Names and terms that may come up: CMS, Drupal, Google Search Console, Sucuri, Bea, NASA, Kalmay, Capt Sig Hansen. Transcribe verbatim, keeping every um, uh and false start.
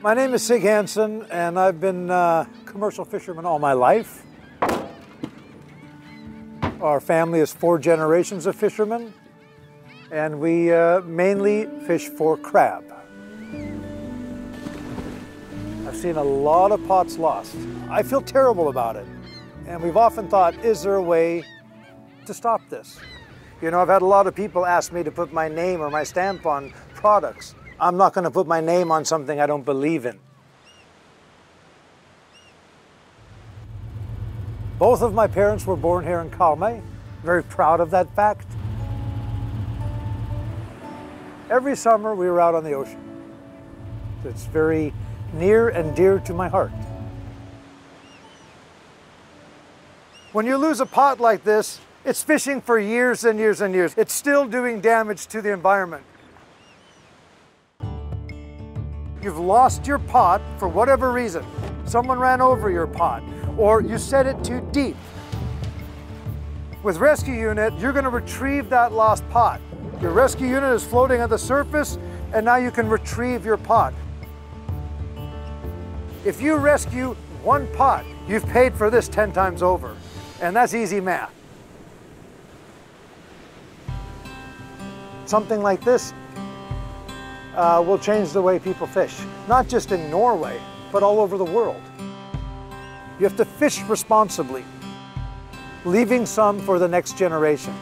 My name is Sig Hansen, and I've been a commercial fisherman all my life. Our family is four generations of fishermen, and we uh, mainly fish for crab. I've seen a lot of pots lost. I feel terrible about it, and we've often thought, is there a way to stop this? You know, I've had a lot of people ask me to put my name or my stamp on products. I'm not going to put my name on something I don't believe in. Both of my parents were born here in Kalmay. Very proud of that fact. Every summer we were out on the ocean. It's very near and dear to my heart. When you lose a pot like this, it's fishing for years and years and years. It's still doing damage to the environment. You've lost your pot for whatever reason. Someone ran over your pot, or you set it too deep. With Rescue Unit, you're going to retrieve that lost pot. Your Rescue Unit is floating on the surface, and now you can retrieve your pot. If you rescue one pot, you've paid for this ten times over, and that's easy math. Something like this uh, will change the way people fish, not just in Norway, but all over the world. You have to fish responsibly, leaving some for the next generation.